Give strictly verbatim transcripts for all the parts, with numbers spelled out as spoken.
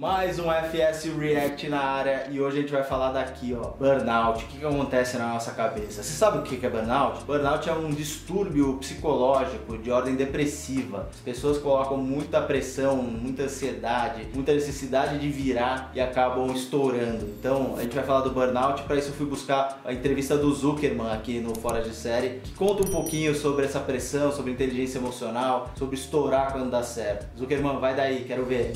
Mais um F S React na área e hoje a gente vai falar daqui, ó, burnout, o que que acontece na nossa cabeça. Você sabe o que que é burnout? Burnout é um distúrbio psicológico de ordem depressiva. As pessoas colocam muita pressão, muita ansiedade, muita necessidade de virar e acabam estourando. Então a gente vai falar do burnout. Para isso eu fui buscar a entrevista do Zuckerman aqui no Fora de Série, que conta um pouquinho sobre essa pressão, sobre inteligência emocional, sobre estourar quando dá certo. Zuckerman, vai daí, quero ver.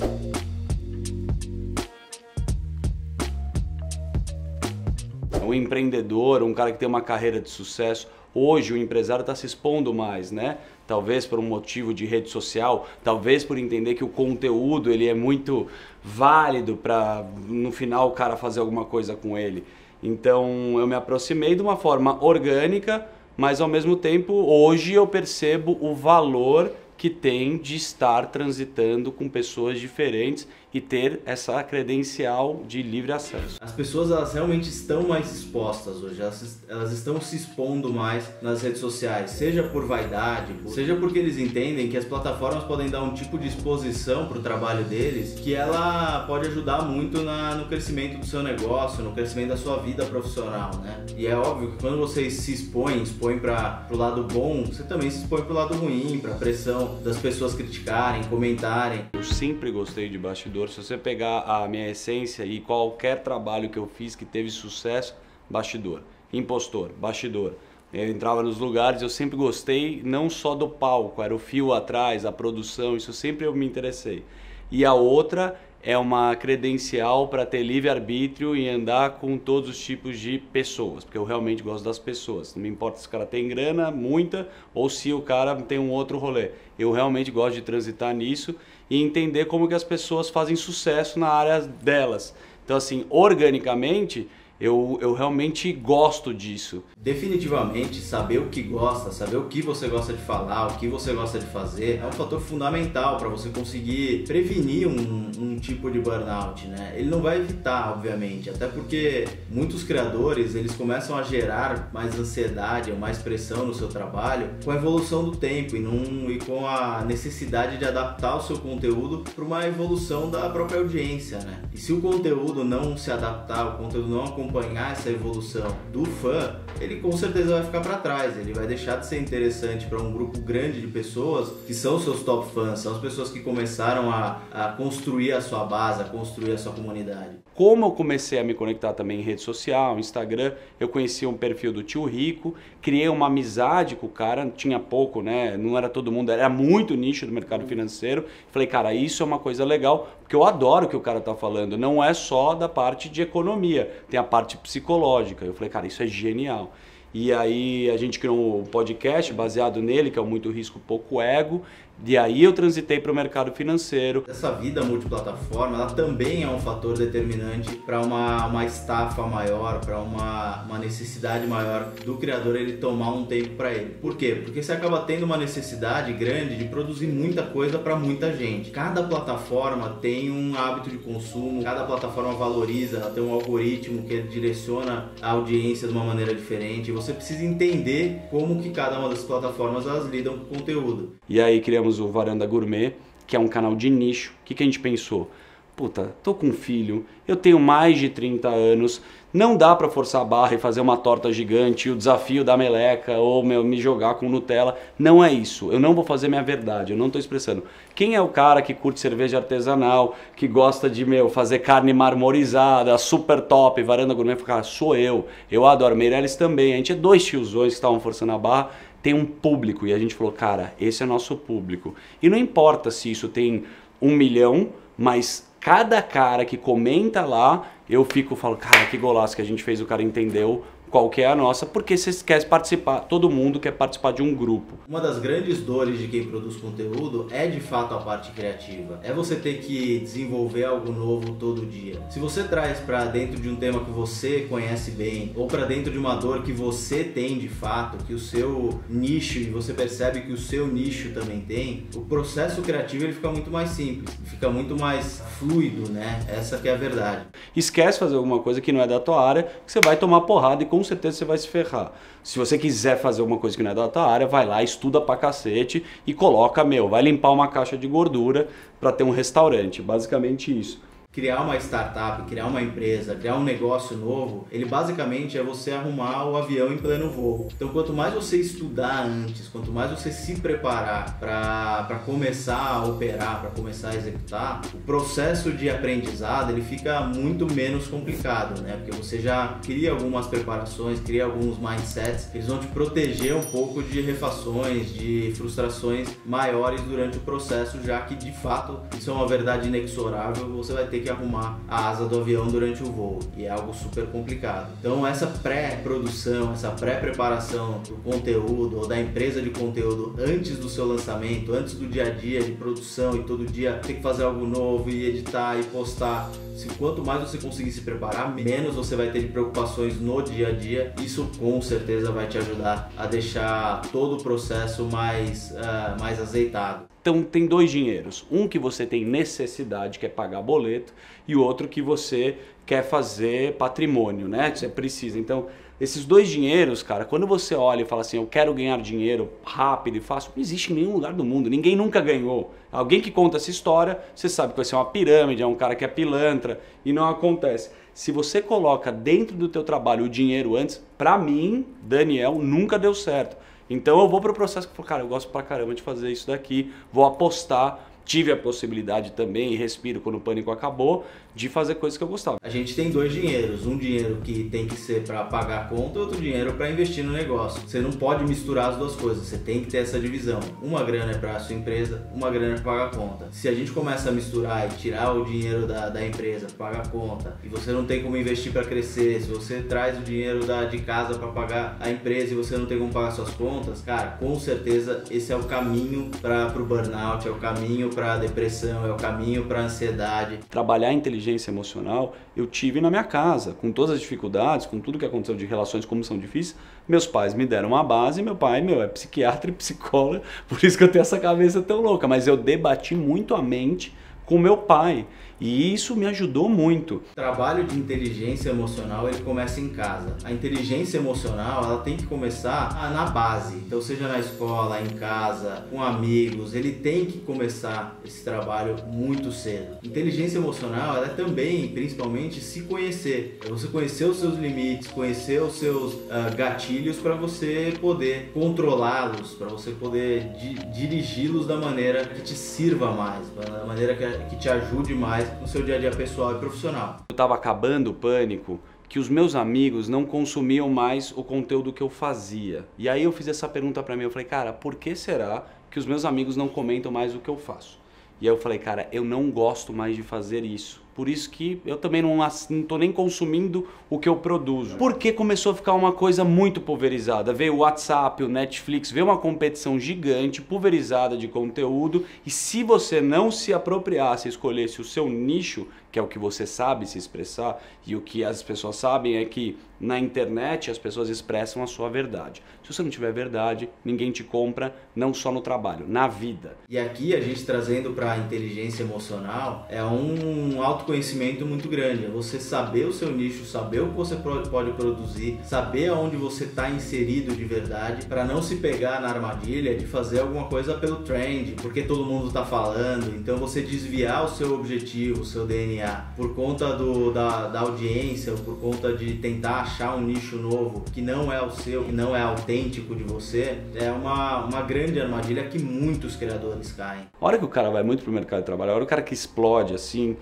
Um empreendedor, um cara que tem uma carreira de sucesso, hoje o empresário está se expondo mais, né? Talvez por um motivo de rede social, talvez por entender que o conteúdo ele é muito válido para no final o cara fazer alguma coisa com ele. Então eu me aproximei de uma forma orgânica, mas ao mesmo tempo hoje eu percebo o valor que tem de estar transitando com pessoas diferentes e ter essa credencial de livre acesso. As pessoas, elas realmente estão mais expostas hoje, elas, elas estão se expondo mais nas redes sociais, seja por vaidade, seja porque eles entendem que as plataformas podem dar um tipo de exposição para o trabalho deles, que ela pode ajudar muito na, no crescimento do seu negócio, no crescimento da sua vida profissional, né? E é óbvio que quando você se expõe, expõe para o lado bom, você também se expõe para o lado ruim, para a pressão das pessoas criticarem, comentarem. Eu sempre gostei de bastidor. Se você pegar a minha essência e qualquer trabalho que eu fiz que teve sucesso, bastidor, impostor, bastidor. Eu entrava nos lugares, eu sempre gostei não só do palco, era o fio atrás, a produção, isso sempre eu me interessei. E a outra é uma credencial para ter livre-arbítrio e andar com todos os tipos de pessoas, porque eu realmente gosto das pessoas. Não me importa se o cara tem grana, muita, ou se o cara tem um outro rolê. Eu realmente gosto de transitar nisso e entender como que as pessoas fazem sucesso na área delas. Então, assim, organicamente, Eu, eu realmente gosto disso. Definitivamente, saber o que gosta, saber o que você gosta de falar, o que você gosta de fazer, é um fator fundamental para você conseguir prevenir um, um tipo de burnout, né? Ele não vai evitar, obviamente, até porque muitos criadores, eles começam a gerar mais ansiedade ou mais pressão no seu trabalho com a evolução do tempo e, num, e com a necessidade de adaptar o seu conteúdo para uma evolução da própria audiência, né? E se o conteúdo não se adaptar, o conteúdo não acompanhar acompanhar essa evolução do fã, ele com certeza vai ficar para trás, ele vai deixar de ser interessante para um grupo grande de pessoas que são seus top fãs, são as pessoas que começaram a, a construir a sua base, a construir a sua comunidade. Como eu comecei a me conectar também em rede social, Instagram, eu conheci um perfil do Tio Rico, criei uma amizade com o cara, tinha pouco, né? Não era todo mundo, era muito nicho do mercado financeiro. Falei, cara, isso é uma coisa legal, porque eu adoro o que o cara tá falando, não é só da parte de economia, tem a parte psicológica. Eu falei, cara, isso é genial. E aí a gente criou um podcast baseado nele, que é o Muito Risco, Pouco Ego. E aí eu transitei para o mercado financeiro. Essa vida multiplataforma, ela também é um fator determinante para uma, uma estafa maior, para uma, uma necessidade maior do criador ele tomar um tempo para ele. Por quê? Porque você acaba tendo uma necessidade grande de produzir muita coisa para muita gente. Cada plataforma tem um hábito de consumo, cada plataforma valoriza, ela tem um algoritmo que direciona a audiência de uma maneira diferente. Você precisa entender como que cada uma das plataformas elas lidam com o conteúdo. E aí criamos o Varanda Gourmet, que é um canal de nicho. O que, que a gente pensou? Puta, tô com um filho, eu tenho mais de trinta anos, não dá pra forçar a barra e fazer uma torta gigante, o desafio da meleca, ou meu, me jogar com Nutella. Não é isso, eu não vou fazer minha verdade, eu não tô expressando. Quem é o cara que curte cerveja artesanal, que gosta de, meu, fazer carne marmorizada, super top, Varanda Gourmet? Cara, sou eu, eu adoro. Meirelles também, a gente é dois tiozões que estavam forçando a barra. Tem um público e a gente falou, cara, esse é nosso público. E não importa se isso tem um milhão, mas cada cara que comenta lá, eu fico, falo, cara, que golaço que a gente fez, o cara entendeu qual que é a nossa, porque você quer participar, todo mundo quer participar de um grupo. Uma das grandes dores de quem produz conteúdo é de fato a parte criativa, é você ter que desenvolver algo novo todo dia. Se você traz para dentro de um tema que você conhece bem, ou para dentro de uma dor que você tem de fato, que o seu nicho, e você percebe que o seu nicho também tem, o processo criativo ele fica muito mais simples, fica muito mais fluido, né? Essa que é a verdade. Esquece fazer alguma coisa que não é da tua área, que você vai tomar porrada e com Com certeza você vai se ferrar. Se você quiser fazer uma coisa que não é da tua área, vai lá, estuda pra cacete e coloca, meu, vai limpar uma caixa de gordura pra ter um restaurante, basicamente isso. criar uma startup, criar uma empresa, criar um negócio novo, ele basicamente é você arrumar o avião em pleno voo. Então quanto mais você estudar antes, quanto mais você se preparar para começar a operar, para começar a executar, o processo de aprendizado ele fica muito menos complicado, né? Porque você já cria algumas preparações, cria alguns mindsets, eles vão te proteger um pouco de refações, de frustrações maiores durante o processo, já que de fato isso é uma verdade inexorável, você vai ter que arrumar a asa do avião durante o voo, e é algo super complicado. Então essa pré-produção, essa pré-preparação do conteúdo ou da empresa de conteúdo antes do seu lançamento, antes do dia a dia de produção, e todo dia ter que fazer algo novo e editar e postar, se quanto mais você conseguir se preparar, menos você vai ter de preocupações no dia a dia. Isso com certeza vai te ajudar a deixar todo o processo mais, uh, mais azeitado. Então tem dois dinheiros, um que você tem necessidade, que é pagar boleto, e outro que você quer fazer patrimônio, né? Você precisa. Então esses dois dinheiros, cara, quando você olha e fala assim, eu quero ganhar dinheiro rápido e fácil, não existe em nenhum lugar do mundo, ninguém nunca ganhou. Alguém que conta essa história, você sabe que vai ser uma pirâmide, é um cara que é pilantra, e não acontece. Se você coloca dentro do teu trabalho o dinheiro antes, pra mim, Daniel, nunca deu certo. Então eu vou para o processo que eu falo, cara, eu gosto pra caramba de fazer isso daqui, vou apostar. Tive a possibilidade também, e respiro quando o pânico acabou, de fazer coisas que eu gostava. A gente tem dois dinheiros, um dinheiro que tem que ser para pagar a conta, outro dinheiro para investir no negócio. Você não pode misturar as duas coisas, você tem que ter essa divisão. Uma grana é para a sua empresa, uma grana é para pagar a conta. Se a gente começa a misturar e tirar o dinheiro da, da empresa para pagar a conta, e você não tem como investir para crescer, se você traz o dinheiro da, de casa para pagar a empresa e você não tem como pagar suas contas, cara, com certeza esse é o caminho para o burnout, é o caminho para a depressão, é o caminho para a ansiedade. Trabalhar a inteligência emocional eu tive na minha casa, com todas as dificuldades, com tudo que aconteceu de relações como são difíceis, meus pais me deram uma base, meu pai meu é psiquiatra e psicólogo, por isso que eu tenho essa cabeça tão louca, mas eu debati muito a mente com meu pai, e isso me ajudou muito. O trabalho de inteligência emocional ele começa em casa. A inteligência emocional ela tem que começar na base, então seja na escola, em casa, com amigos, ele tem que começar esse trabalho muito cedo. Inteligência emocional ela é também, principalmente, se conhecer. É você conhecer os seus limites, conhecer os seus uh, gatilhos para você poder controlá-los, para você poder di dirigi-los da maneira que te sirva mais, da maneira que, que te ajude mais no seu dia a dia pessoal e profissional. Eu estava acabando o pânico, que os meus amigos não consumiam mais o conteúdo que eu fazia. E aí eu fiz essa pergunta para mim, eu falei, cara, por que será que os meus amigos não comentam mais o que eu faço? E aí eu falei, cara, eu não gosto mais de fazer isso. Por isso que eu também não estou nem consumindo o que eu produzo. Porque começou a ficar uma coisa muito pulverizada. Veio o WhatsApp, o Netflix, veio uma competição gigante, pulverizada de conteúdo. E se você não se apropriasse, escolhesse o seu nicho, que é o que você sabe se expressar, e o que as pessoas sabem é que na internet as pessoas expressam a sua verdade. Se você não tiver verdade, ninguém te compra, não só no trabalho, na vida. E aqui a gente trazendo para a inteligência emocional, é um auto conhecimento muito grande, é você saber o seu nicho, saber o que você pode produzir, saber aonde você está inserido de verdade, para não se pegar na armadilha de fazer alguma coisa pelo trend, porque todo mundo está falando, então você desviar o seu objetivo, o seu D N A, por conta do, da, da audiência, ou por conta de tentar achar um nicho novo que não é o seu, que não é autêntico de você, é uma, uma grande armadilha que muitos criadores caem. A hora que o cara vai muito pro mercado de trabalho, a hora que o cara que explode assim,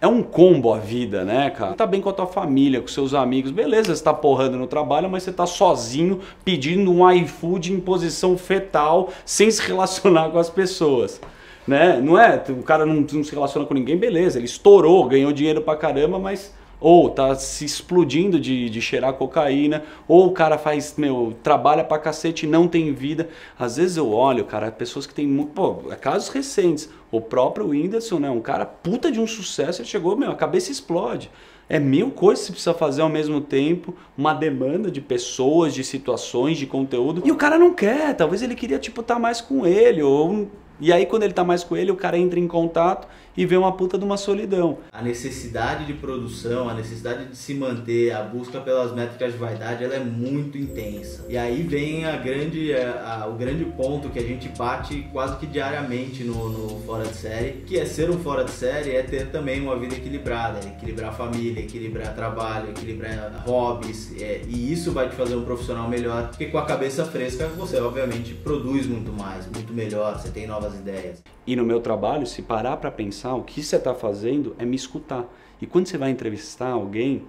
é um combo a vida, né, cara? Você tá bem com a tua família, com seus amigos, beleza, você tá porrando no trabalho, mas você tá sozinho pedindo um iFood em posição fetal, sem se relacionar com as pessoas, né? Não é? O cara não, não se relaciona com ninguém, beleza, ele estourou, ganhou dinheiro pra caramba, mas... ou tá se explodindo de, de cheirar cocaína, ou o cara faz, meu, trabalha pra cacete e não tem vida. Às vezes eu olho, cara, pessoas que tem, pô, casos recentes, o próprio Whindersson, né, um cara puta de um sucesso, ele chegou, meu, a cabeça explode. É mil coisas que você precisa fazer ao mesmo tempo, uma demanda de pessoas, de situações, de conteúdo, e o cara não quer, talvez ele queria, tipo, estar mais com ele, ou E aí quando ele tá mais com ele, o cara entra em contato e vê uma puta de uma solidão. A necessidade de produção, a necessidade de se manter, a busca pelas métricas de vaidade, ela é muito intensa. E aí vem a grande, a, a, o grande ponto que a gente bate quase que diariamente no, no Fora de Série, que é ser um Fora de Série, é ter também uma vida equilibrada, é equilibrar a família, equilibrar trabalho, equilibrar hobbies, é, e isso vai te fazer um profissional melhor, porque com a cabeça fresca você obviamente produz muito mais, muito melhor, você tem novas ideias. E no meu trabalho, se parar para pensar, o que você está fazendo é me escutar. E quando você vai entrevistar alguém,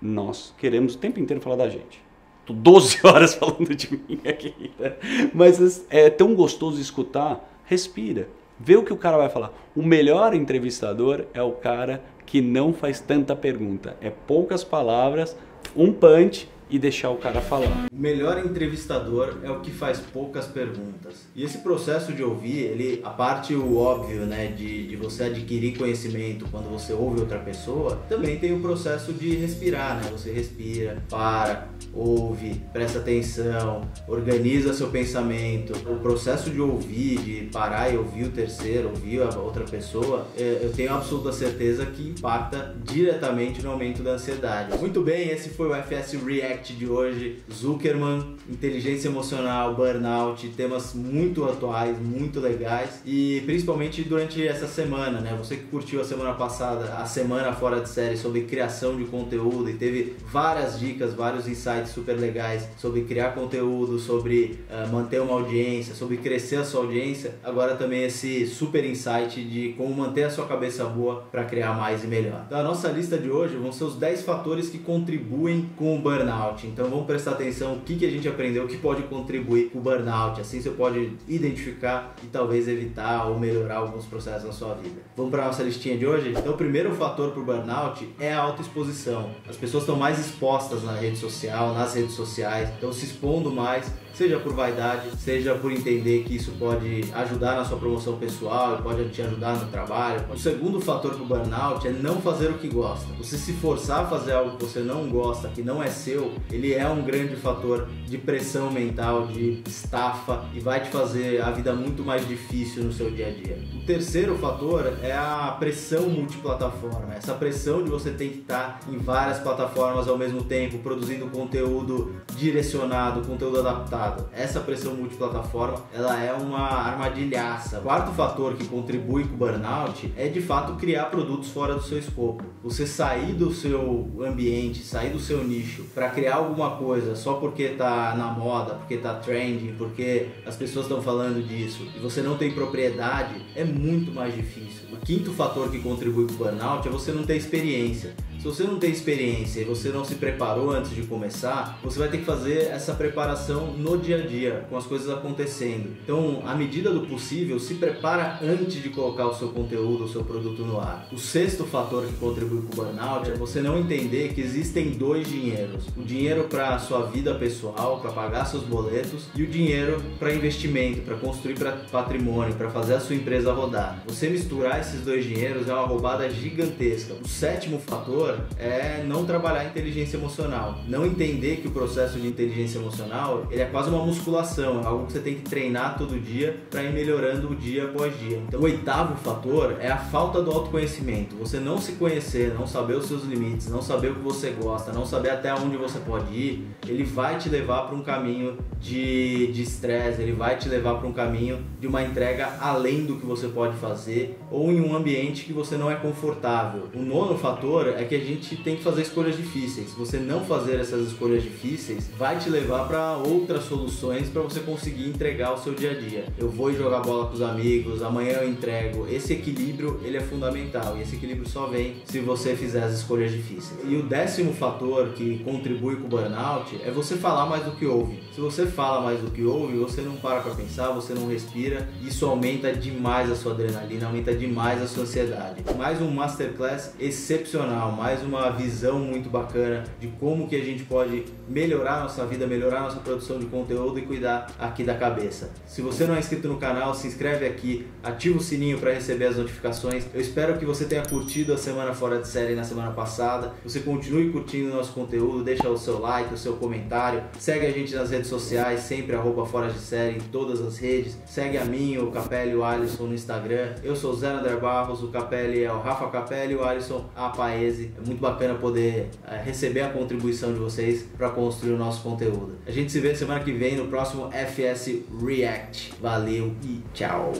nós queremos o tempo inteiro falar da gente. Tô doze horas falando de mim aqui, né? Mas é tão gostoso escutar. Respira, vê o que o cara vai falar. O melhor entrevistador é o cara que não faz tanta pergunta. É poucas palavras, um punch, e deixar o cara falar. O melhor entrevistador é o que faz poucas perguntas. E esse processo de ouvir, ele, a parte o óbvio, né, de, de você adquirir conhecimento quando você ouve outra pessoa, também tem o processo de respirar, né? Você respira, para, ouve, presta atenção, organiza seu pensamento. O processo de ouvir, de parar e ouvir o terceiro, ouvir a outra pessoa, eu tenho absoluta certeza que impacta diretamente no aumento da ansiedade. Muito bem, esse foi o F S React de hoje, Zuckerman, inteligência emocional, burnout, temas muito atuais, muito legais, e principalmente durante essa semana, né? Você que curtiu a semana passada, a semana Fora de Série, sobre criação de conteúdo, e teve várias dicas, vários insights super legais sobre criar conteúdo, sobre uh, manter uma audiência, sobre crescer a sua audiência. Agora também esse super insight de como manter a sua cabeça boa para criar mais e melhor. Então, a nossa lista de hoje vão ser os dez fatores que contribuem com o burnout. Então vamos prestar atenção o que, que a gente aprendeu que pode contribuir com o burnout. Assim você pode identificar e talvez evitar ou melhorar alguns processos na sua vida. Vamos para a nossa listinha de hoje? Então o primeiro fator para o burnout é a autoexposição. As pessoas estão mais expostas na rede social, nas redes sociais, estão se expondo mais, seja por vaidade, seja por entender que isso pode ajudar na sua promoção pessoal, pode te ajudar no trabalho. O segundo fator para o burnout é não fazer o que gosta. Você se forçar a fazer algo que você não gosta, que não é seu, ele é um grande fator de pressão mental, de estafa, e vai te fazer a vida muito mais difícil no seu dia a dia. O terceiro fator é a pressão multiplataforma. Essa pressão de você ter que estar em várias plataformas ao mesmo tempo, produzindo conteúdo direcionado, conteúdo adaptado. Essa pressão multiplataforma, ela é uma armadilhaça. O quarto fator que contribui com o burnout é, de fato, criar produtos fora do seu escopo. Você sair do seu ambiente, sair do seu nicho para criar alguma coisa só porque tá na moda, porque tá trending, porque as pessoas estão falando disso, e você não tem propriedade, é muito mais difícil. O quinto fator que contribui para o burnout é você não ter experiência. Se você não tem experiência e você não se preparou antes de começar, você vai ter que fazer essa preparação no dia a dia, com as coisas acontecendo. Então, à medida do possível, se prepara antes de colocar o seu conteúdo, o seu produto no ar. O sexto fator que contribui para o burnout é você não entender que existem dois dinheiros. O dinheiro para sua vida pessoal, para pagar seus boletos, e o dinheiro para investimento, para construir patrimônio, para fazer a sua empresa rodar. Você misturar esses dois dinheiros é uma roubada gigantesca. O sétimo fator é não trabalhar inteligência emocional. Não entender que o processo de inteligência emocional, ele é quase uma musculação, é algo que você tem que treinar todo dia para ir melhorando o dia após dia. Então, o oitavo fator é a falta do autoconhecimento. Você não se conhecer, não saber os seus limites, não saber o que você gosta, não saber até onde você pode ir, ele vai te levar para um caminho de estresse, ele vai te levar para um caminho de uma entrega além do que você pode fazer, ou em um ambiente que você não é confortável. O nono fator é que a gente tem que fazer escolhas difíceis. Você não fazer essas escolhas difíceis vai te levar para outras soluções para você conseguir entregar o seu dia a dia. Eu vou jogar bola com os amigos, amanhã eu entrego. Esse equilíbrio, ele é fundamental, e esse equilíbrio só vem se você fizer as escolhas difíceis. E o décimo fator que contribui com o burnout é você falar mais do que ouve. Se você fala mais do que ouve, você não para para pensar, você não respira, isso aumenta demais a sua adrenalina, aumenta demais mais a sociedade. Mais um masterclass excepcional, mais uma visão muito bacana de como que a gente pode melhorar nossa vida, melhorar nossa produção de conteúdo e cuidar aqui da cabeça. Se você não é inscrito no canal, se inscreve aqui, ativa o sininho para receber as notificações. Eu espero que você tenha curtido a semana Fora de Série na semana passada. Você continue curtindo o nosso conteúdo, deixa o seu like, o seu comentário, segue a gente nas redes sociais, sempre arroba Fora de Série em todas as redes, segue a mim, o Cappelli, o Whindersson no Instagram. Eu sou o Zena da Barros, o Cappelli é o Rafa Cappelli, o Whindersson a Paese. É muito bacana poder é, receber a contribuição de vocês para construir o nosso conteúdo. A gente se vê semana que vem no próximo F S React. Valeu e tchau!